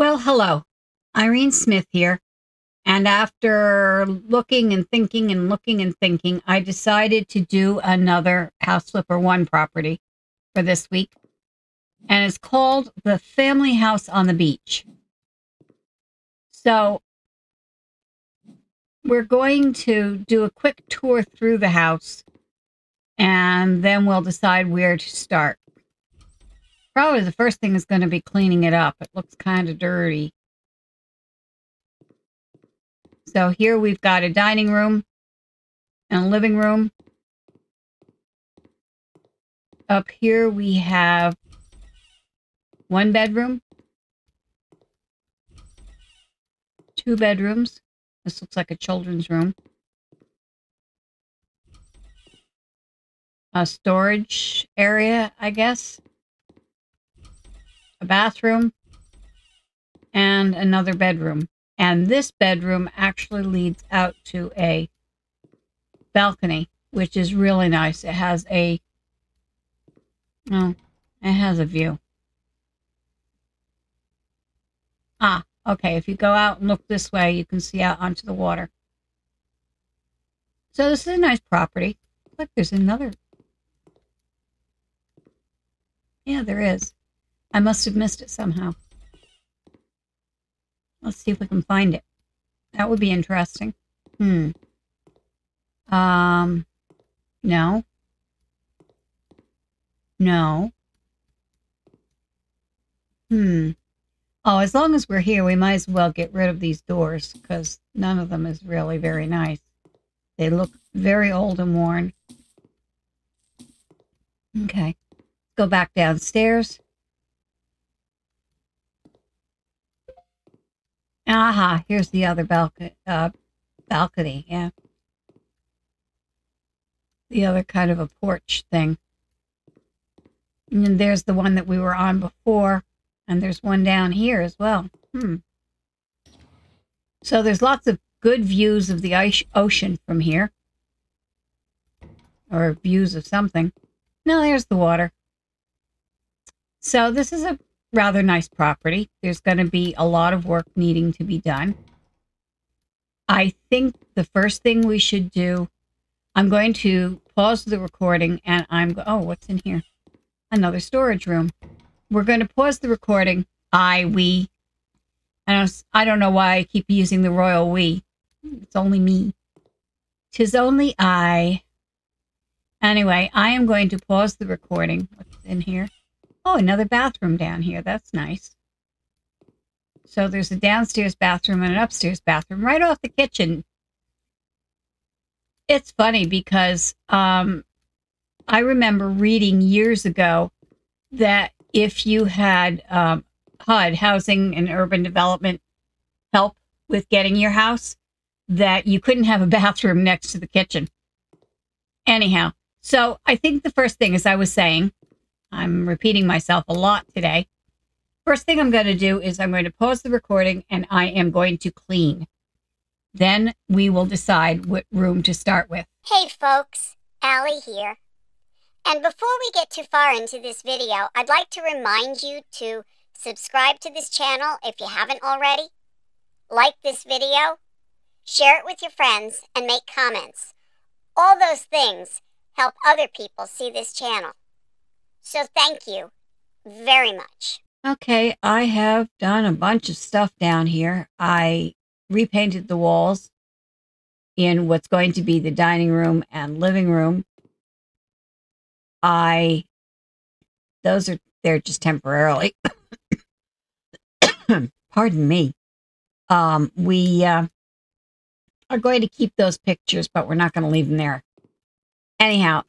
Well, hello, Irene Smith here. And after looking and thinking, I decided to do another House Flipper 1 property for this week. And it's called The Family House on the Beach. So we're going to do a quick tour through the house, and then we'll decide where to start. Probably the first thing is going to be cleaning it up. It looks kind of dirty. So here we've got a dining room and a living room. Up here we have one bedroom, two bedrooms. This looks like a children's room. A storage area, I guess. A bathroom and another bedroom. And this bedroom actually leads out to a balcony, which is really nice. It has a, well, it has a view. Ah, okay. If you go out and look this way, you can see out onto the water. So this is a nice property. Look, there's another. Yeah, there is. I must have missed it somehow. Let's see if we can find it. That would be interesting. No. No. Oh, as long as we're here, we might as well get rid of these doors, because none of them is really very nice. They look very old and worn. Okay. Go back downstairs. Aha, here's the other balcony, yeah. The other kind of a porch thing. And there's the one that we were on before, and there's one down here as well. So there's lots of good views of the ocean from here. Or views of something. No, there's the water. So this is a rather nice property. There's going to be a lot of work needing to be done. I think the first thing we should do, I'm going to pause the recording and oh, what's in here? Another storage room. We're going to pause the recording. I don't know why I keep using the royal we. It's only me. 'Tis only I. Anyway, I am going to pause the recording. What's in here? Oh, another bathroom down here. That's nice. So there's a downstairs bathroom and an upstairs bathroom right off the kitchen. It's funny because I remember reading years ago that if you had HUD, Housing and Urban Development, help with getting your house, that you couldn't have a bathroom next to the kitchen. Anyhow, so I think the first thing, as I was saying, I'm repeating myself a lot today. First thing I'm going to do is I'm going to pause the recording and I am going to clean. Then we will decide what room to start with. Hey folks, Ali here. And before we get too far into this video, I'd like to remind you to subscribe to this channel if you haven't already. Like this video, share it with your friends, and make comments. All those things help other people see this channel. So thank you very much. Okay, I have done a bunch of stuff down here. I repainted the walls in what's going to be the dining room and living room. Those are there just temporarily. Pardon me. We are going to keep those pictures, but we're not going to leave them there. Anyhow,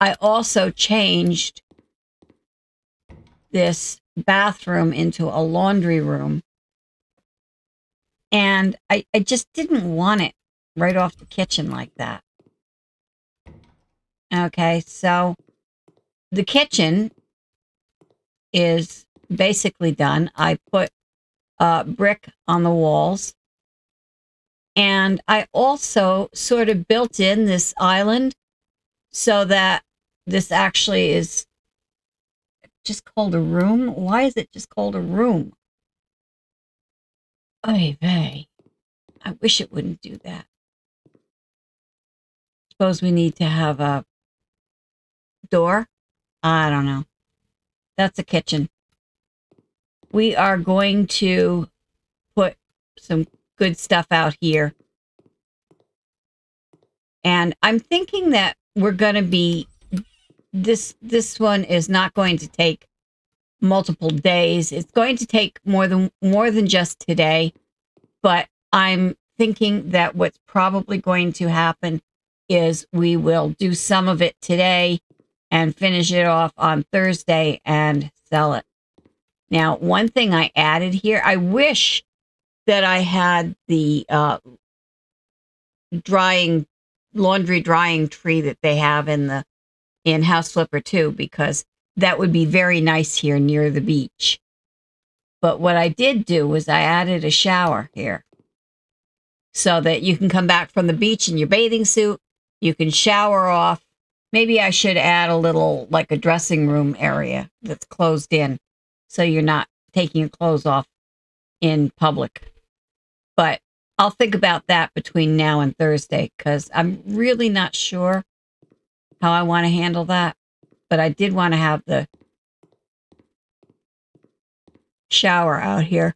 I also changed this bathroom into a laundry room, and I just didn't want it right off the kitchen like that. Okay, so the kitchen is basically done. I put brick on the walls, and I also sort of built in this island so that this actually is just called a room. Why is it just called a room? Oy vey. I wish it wouldn't do that. Suppose we need to have a door? I don't know. That's a kitchen. We are going to put some good stuff out here. And I'm thinking that we're going to be... This one is not going to take multiple days. It's going to take more than just today. But I'm thinking that what's probably going to happen is we will do some of it today and finish it off on Thursday and sell it. Now, one thing I added here, I wish that I had the laundry drying tree that they have in House Flipper 2, because that would be very nice here near the beach. But what I did do was I added a shower here so that you can come back from the beach in your bathing suit. You can shower off. Maybe I should add a little, like a dressing room area that's closed in, so you're not taking your clothes off in public. But I'll think about that between now and Thursday, because I'm really not sure how I want to handle that. But I did want to have the shower out here.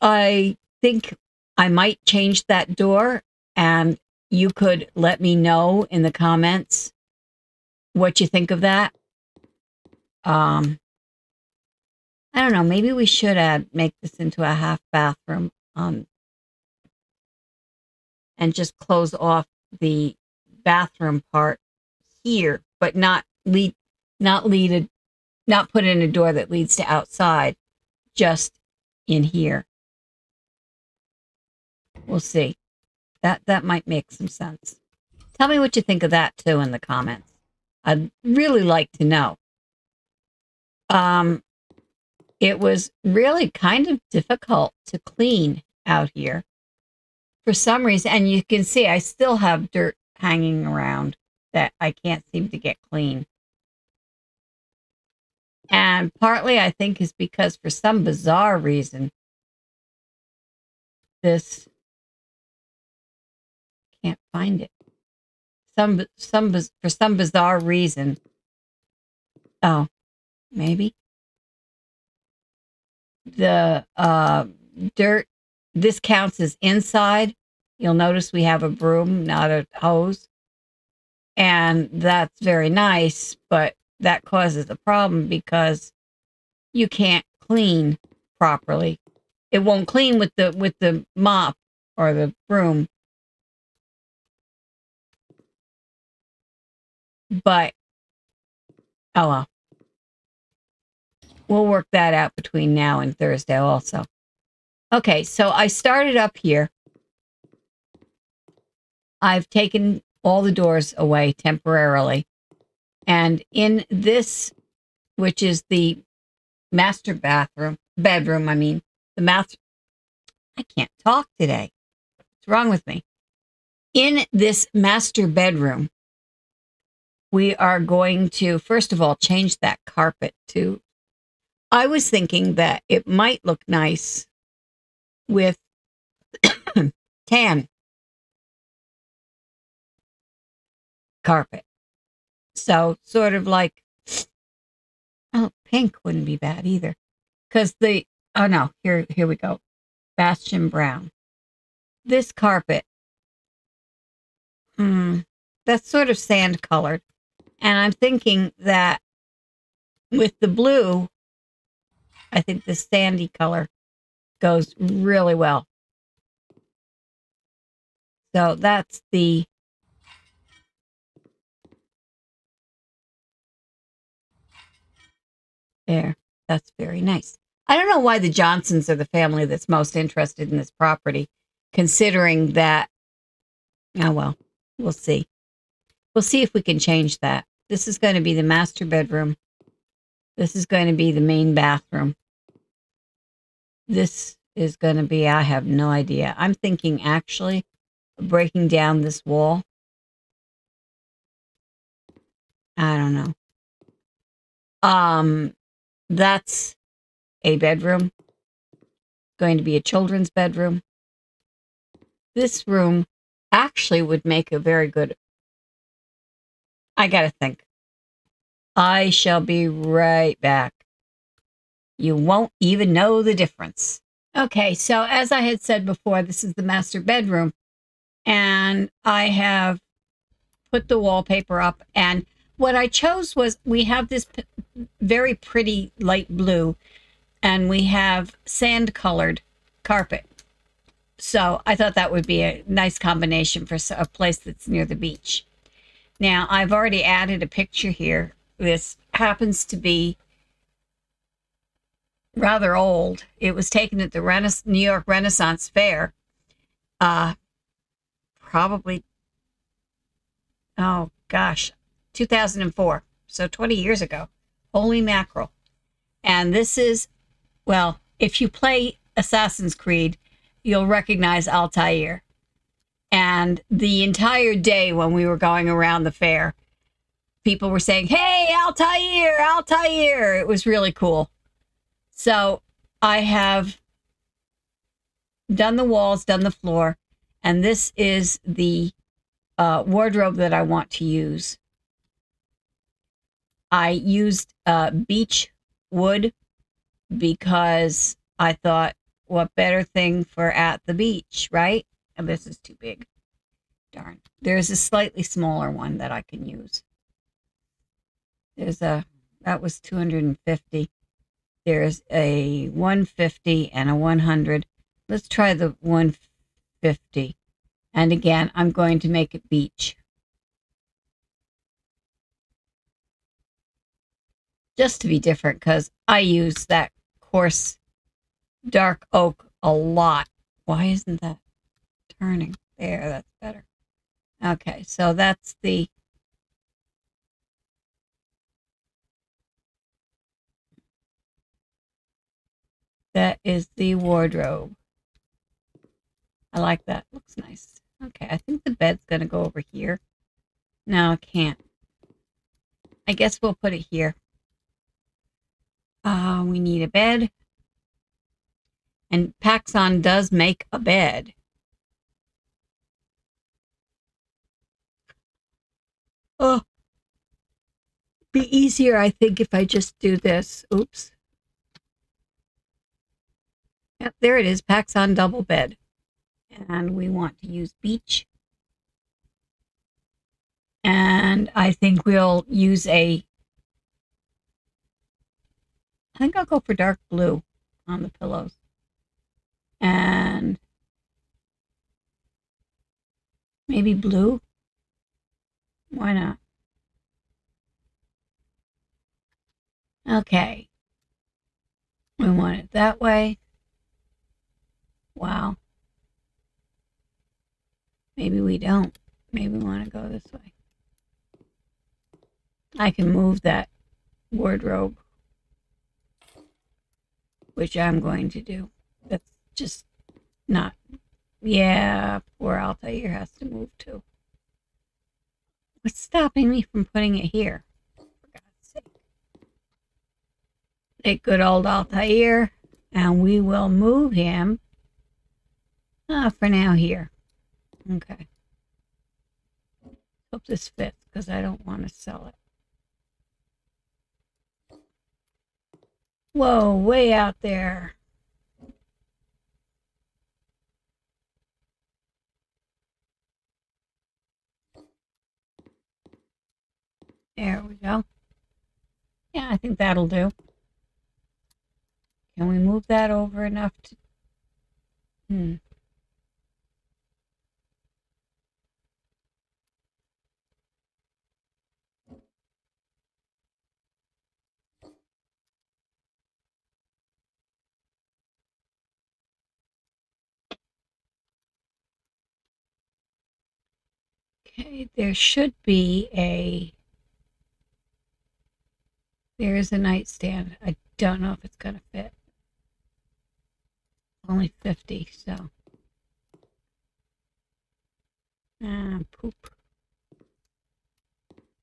I think I might change that door, and you could let me know in the comments what you think of that. I don't know, maybe we should make this into a half bathroom and just close off the bathroom part here, but not put in a door that leads to outside, just in here. We'll see. That might make some sense. Tell me what you think of that too in the comments. I'd really like to know. It was really kind of difficult to clean out here for some reason. And you can see I still have dirt hanging around that I can't seem to get clean. And partly I think is because for some bizarre reason, this... can't find it. For some bizarre reason. Oh, maybe the dirt. This counts as inside. You'll notice we have a broom, not a hose, and that's very nice. But that causes a problem because you can't clean properly. It won't clean with the mop or the broom. But, oh well. We'll work that out between now and Thursday also. Okay, so I started up here. I've taken all the doors away temporarily. And in this, which is the master bedroom, I mean, I can't talk today. What's wrong with me? In this master bedroom, we are going to, first of all, change that carpet to... I was thinking that it might look nice with tan carpet. So sort of like, oh, pink wouldn't be bad either. Because the, oh no, here we go. Bastion Brown. This carpet, that's sort of sand colored. And I'm thinking that with the blue, I think the sandy color goes really well. So that's the there. That's very nice. I don't know why the Johnsons are the family that's most interested in this property, considering that, oh well, we'll see. We'll see if we can change that. This is going to be the master bedroom. This is going to be the main bathroom. This is going to be, I have no idea. I'm thinking actually breaking down this wall. I don't know. That's a bedroom. going to be a children's bedroom. This room actually would make a very good... I gotta think. I shall be right back. You won't even know the difference. Okay, so as I had said before, this is the master bedroom. And I have put the wallpaper up. And what I chose was we have this very pretty light blue. And we have sand-colored carpet. So I thought that would be a nice combination for a place that's near the beach. Now, I've already added a picture here. This happens to be rather old. It was taken at the New York Renaissance Fair. Probably, oh gosh, 2004. So 20 years ago. Holy mackerel. And this is, well, if you play Assassin's Creed, you'll recognize Altair. And the entire day when we were going around the fair, people were saying, hey, Altair, Altair. It was really cool. So I have done the walls, done the floor, and this is the wardrobe that I want to use. I used beech wood because I thought, what better thing for at the beach, right? And this is too big. Darn. There's a slightly smaller one that I can use. There's a, that was 250. There's a 150 and a 100. Let's try the 150. And again, I'm going to make it beach. Just to be different, because I use that coarse dark oak a lot. Why isn't that turning? There, that's better. Okay, so that's the... That is the wardrobe. I like that. Looks nice. Okay, I think the bed's going to go over here. No, I can't. I guess we'll put it here. We need a bed. And Paxson does make a bed. Oh, be easier, I think, if I just do this. Oops. Yep, there it is, Paxson double bed. And we want to use beach. And I think we'll use a... I think I'll go for dark blue on the pillows. And maybe blue. Why not? Okay. We want it that way. Wow. Maybe we don't. Maybe we want to go this way. I can move that wardrobe, which I'm going to do. That's just not... Yeah, poor Altair has to move too. What's stopping me from putting it here? For God's sake. Take good old Altair, and we will move him for now here. Okay. Hope this fits, because I don't want to sell it. Whoa, way out there. There we go. Yeah, I think that'll do. Can we move that over enough to... Okay, there should be a... There is a nightstand. I don't know if it's going to fit. Only 50, so... Ah, poop.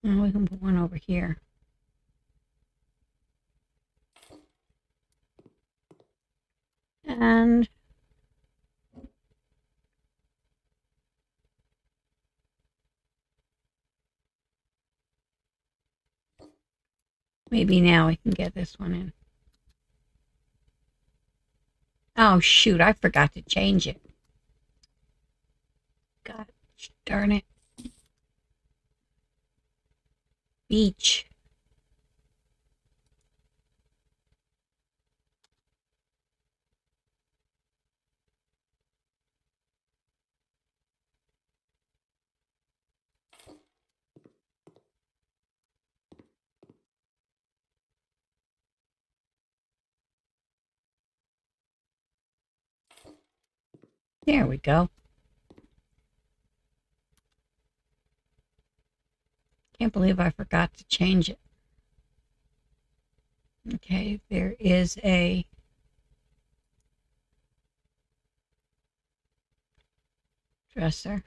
And we can put one over here. and maybe now we can get this one in. Oh shoot, I forgot to change it. God darn it. Beach. There we go. Can't believe I forgot to change it. Okay, there is a dresser.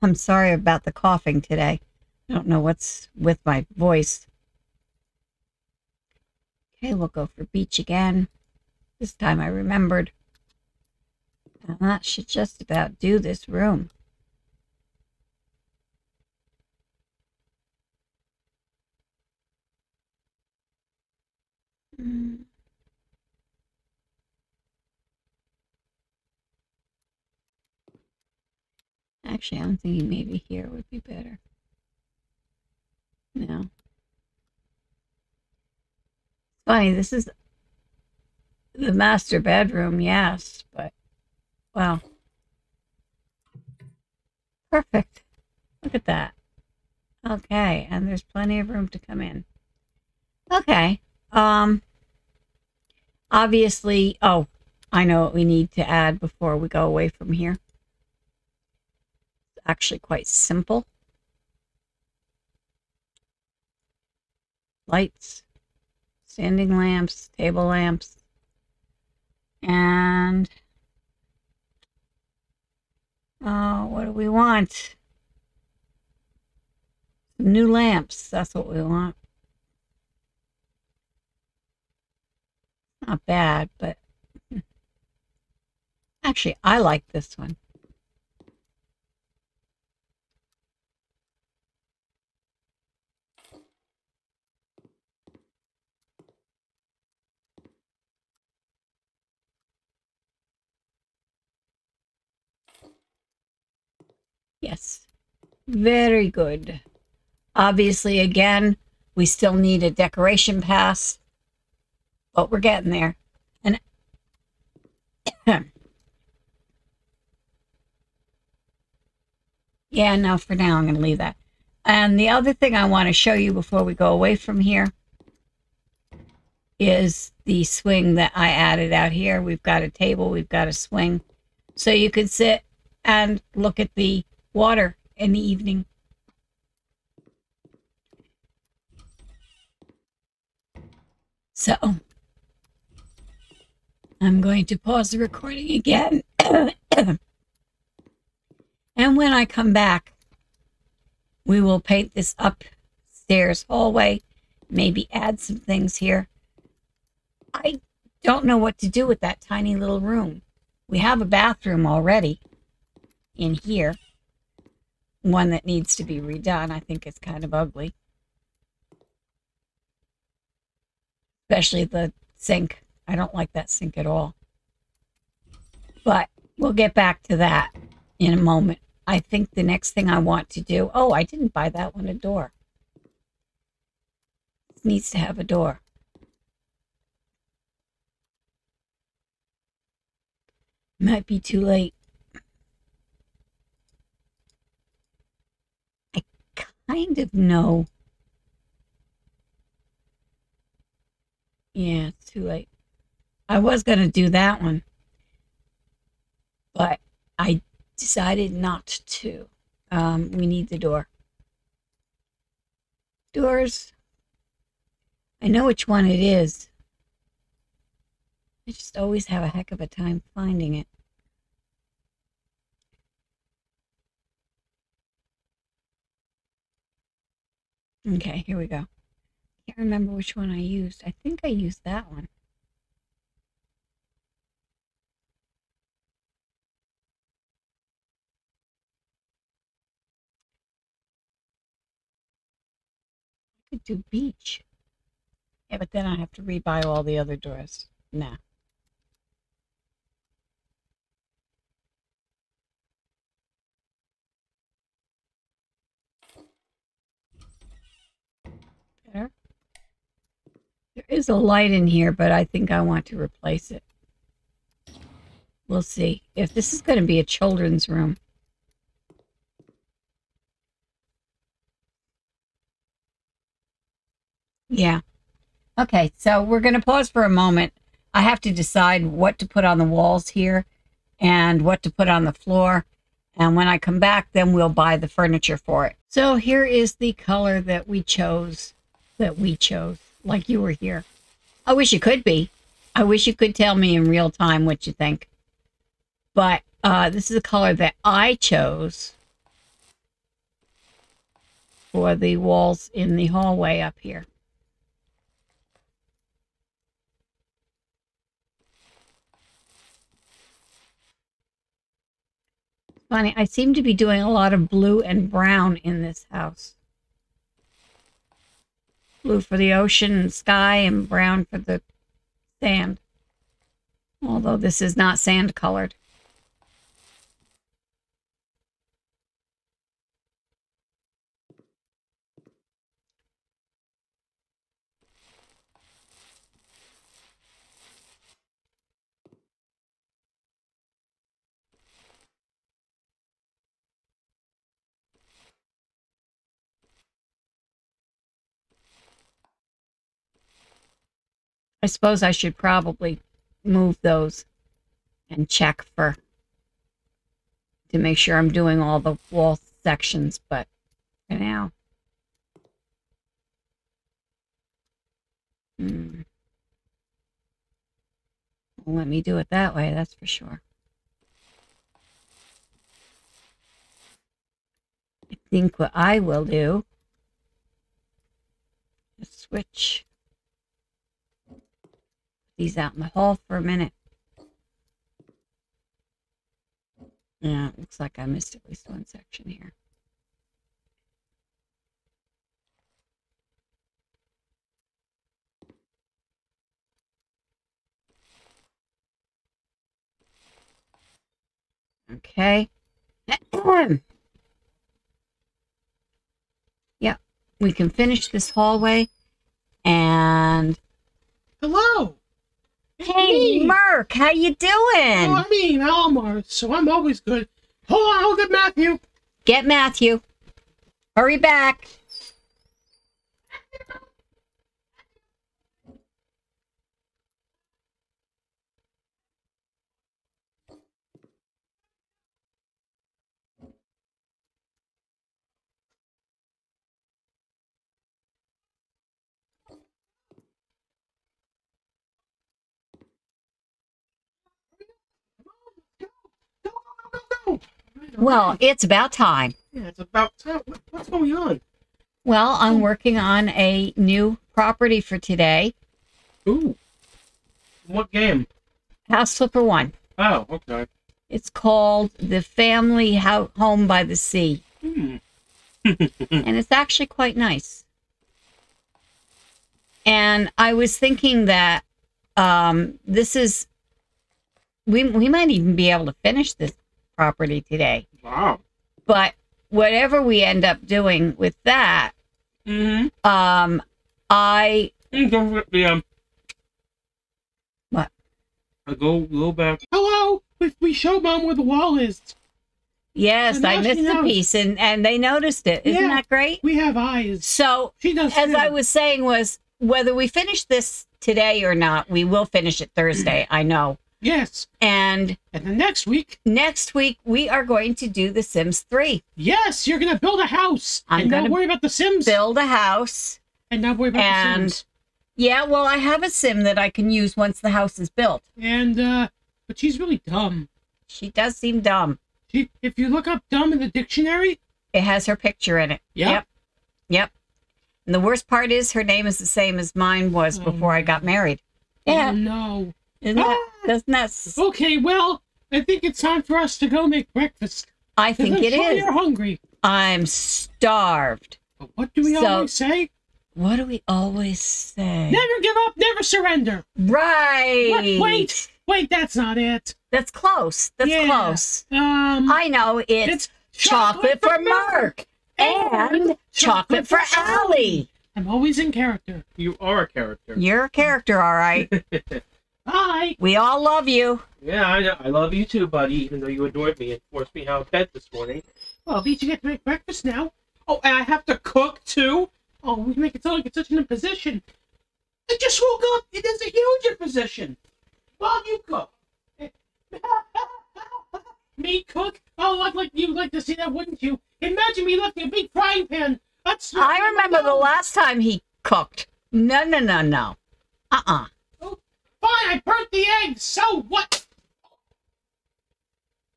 I'm sorry about the coughing today. I don't know what's with my voice. Okay, we'll go for beach again. This time I remembered. And that should just about do this room. Actually, I'm thinking maybe here would be better. No. It's funny, this is the master bedroom, yes, but wow. Perfect. Look at that. Okay, and there's plenty of room to come in. Okay. Obviously, oh, I know what we need to add before we go away from here. It's actually quite simple. Lights, standing lamps, table lamps, and what do we want? New lamps. That's what we want. Not bad, but actually, I like this one. Yes, very good. Obviously, again, we still need a decoration pass, but we're getting there. And yeah, no, for now, I'm going to leave that. And the other thing I want to show you before we go away from here is the swing that I added out here. We've got a table, we've got a swing, so you can sit and look at the water in the evening. So I'm going to pause the recording again. And when I come back, we will paint this upstairs hallway, maybe add some things here. I don't know what to do with that tiny little room. We have a bathroom already in here. One that needs to be redone. I think it's kind of ugly. Especially the sink. I don't like that sink at all. But we'll get back to that in a moment. I think the next thing I want to do... Oh, I didn't buy that one a door. It needs to have a door. Might be too late. Kind of know. Yeah, it's too late. I was going to do that one, but I decided not to. We need the door. Doors. I know which one it is. I just always have a heck of a time finding it. Okay, here we go. Can't remember which one I used. I think I used that one. could do beach. Yeah, but then I have to rebuy all the other doors. Nah. Better. There is a light in here, but I think I want to replace it. We'll see. If this is going to be a children's room. Yeah. Okay, so we're going to pause for a moment. I have to decide what to put on the walls here and what to put on the floor. And when I come back, then we'll buy the furniture for it. So here is the color that we chose, like you were here. I wish it could be. I wish you could tell me in real time what you think. But this is a color that I chose for the walls in the hallway up here. Funny, I seem to be doing a lot of blue and brown in this house. Blue for the ocean and sky, and brown for the sand. Although this is not sand colored. I suppose I should probably move those and check for to make sure I'm doing all the wall sections, but for now. Won't let me do it that way, that's for sure. I think what I will do is switch these out in the hall for a minute. Yeah, it looks like I missed at least one section here. Okay. Yep, we can finish this hallway and... Hello! Hey, Merc, how you doing? Oh, I mean, almost, so I'm always good. Hold on, I'll get Matthew. Get Matthew. Hurry back. Well, it's about time. Yeah, it's about time. What's going on? Well, I'm working on a new property for today. Ooh. What game? House Flipper 1. Oh, okay. It's called The Family Home by the Sea. Hmm. And it's actually quite nice. And I was thinking that this is... We might even be able to finish this property today. Wow. But whatever we end up doing with that, Go back. Hello! We showed Mom where the wall is. Yes, I missed the piece, and they noticed it. Isn't that great? We have eyes. So, as I was saying, was whether we finish this today or not, we will finish it Thursday, I know. Yes. And then next week, we are going to do The Sims 3. Yes, you're going to build a house. I'm going to worry about The Sims. Build a house. And not worry about The Sims. Yeah, well, I have a Sim that I can use once the house is built. And, but she's really dumb. She does seem dumb. If you look up dumb in the dictionary. It has her picture in it. Yep. And the worst part is her name is the same as mine was before I got married. Yeah. Oh, no. Doesn't that... Okay, well, I think it's time for us to go make breakfast. I think it is. You're hungry. I'm starved. But what do we always say? What do we always say? Never give up, never surrender. Right. Wait, that's not it. That's close. That's close. I know. It's chocolate for Merc and chocolate for Ali. I'm always in character. You are a character. You're a character, all right. Bye. We all love you. Yeah, I know. I love you too, buddy, even though you adored me and forced me out of bed this morning. Well, at least you get to make breakfast now. Oh, and I have to cook too? Oh, we make it sound like it's such an imposition. I just woke up. It is a huge imposition. Well, you cook. Me cook? Oh, I'd like you'd like to see that, wouldn't you? Imagine me lifting a big frying pan. That's I remember the last time he cooked. No. Oh, fine, I burnt the eggs. So what?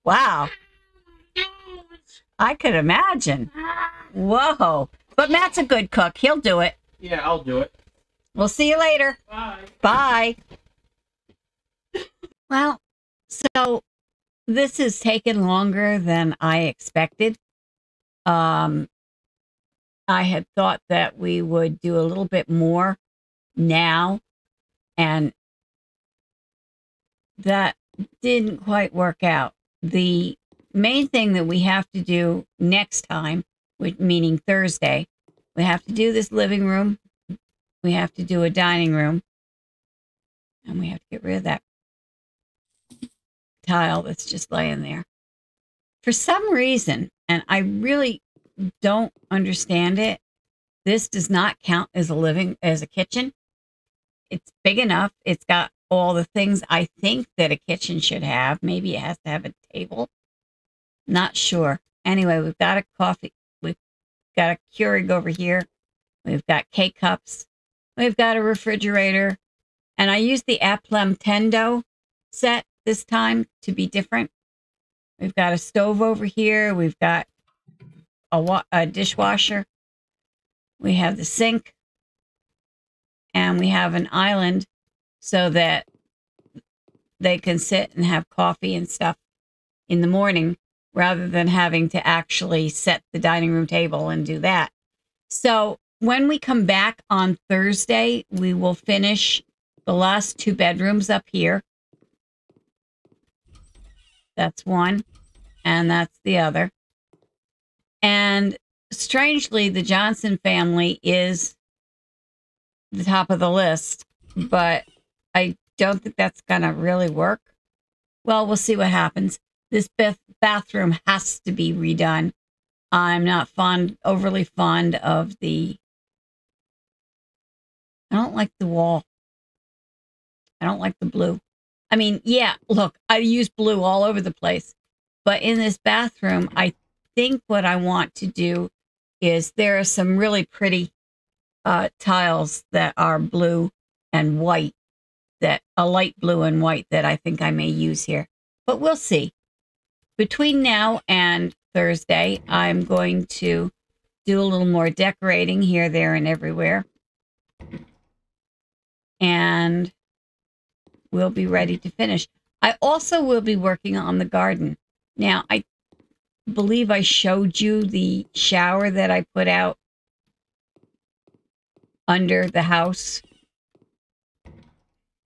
Wow. I could imagine. Whoa. But Matt's a good cook. He'll do it. Yeah, I'll do it. We'll see you later. Bye. Bye. Well, so this has taken longer than I expected. I had thought that we would do a little bit more now, and that didn't quite work out. The main thing that we have to do next time, meaning Thursday, we have to do this living room, we have to do a dining room, and we have to get rid of that tile that's just laying there. For some reason, and I really don't understand it, this does not count as a kitchen. It's big enough. It's got all the things I think that a kitchen should have. Maybe it has to have a table. Not sure. Anyway, we've got a coffee. We've got a Keurig over here. We've got K cups. We've got a refrigerator. And I used the Applemtendo set this time to be different. We've got a stove over here. We've got a dishwasher. We have the sink. And we have an island so that they can sit and have coffee and stuff in the morning, rather than having to actually set the dining room table and do that. So when we come back on Thursday, we will finish the last two bedrooms up here. That's one, and that's the other. And strangely, the Johnson family is the top of the list, but I don't think that's gonna really work. Well, we'll see what happens. This bathroom has to be redone. I'm not overly fond of the... I don't like the wall. I don't like the blue. I mean, yeah, look, I use blue all over the place. But in this bathroom, I think what I want to do is there are some really pretty tiles that are blue and white, that a light blue and white that I think I may use here. But we'll see. Between now and Thursday, I'm going to do a little more decorating here, there, and everywhere. And we'll be ready to finish. I also will be working on the garden. Now, I believe I showed you the shower that I put out under the house,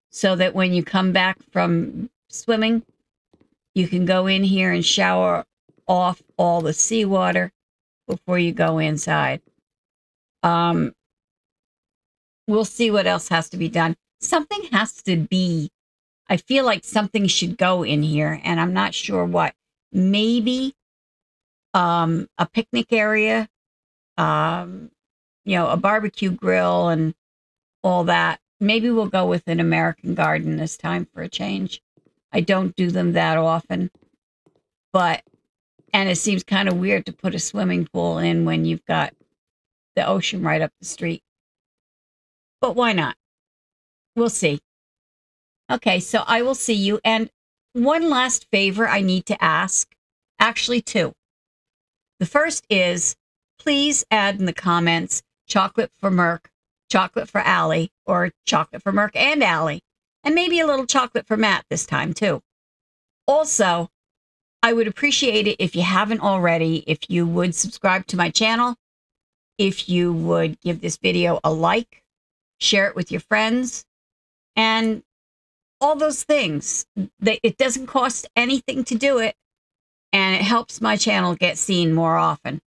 so that when you come back from swimming, you can go in here and shower off all the seawater before you go inside. We'll see what else has to be done. Something has to be, I feel like something should go in here, and I'm not sure what. Maybe a picnic area, you know, a barbecue grill and all that. Maybe we'll go with an American garden this time for a change. I don't do them that often, but, and it seems kind of weird to put a swimming pool in when you've got the ocean right up the street, but why not? We'll see. Okay, so I will see you. And one last favor I need to ask, actually two. The first is, please add in the comments, chocolate for Merc, chocolate for Ali, or chocolate for Merc and Ali. And maybe a little chocolate for Matt this time, too. Also, I would appreciate it if you haven't already, if you would subscribe to my channel. if you would give this video a like, share it with your friends, and all those things. It doesn't cost anything to do it, and it helps my channel get seen more often.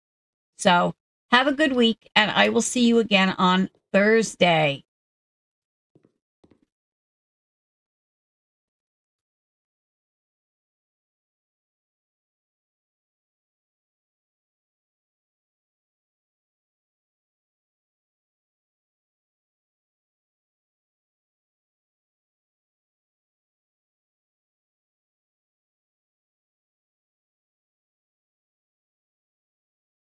So have a good week, and I will see you again on Thursday.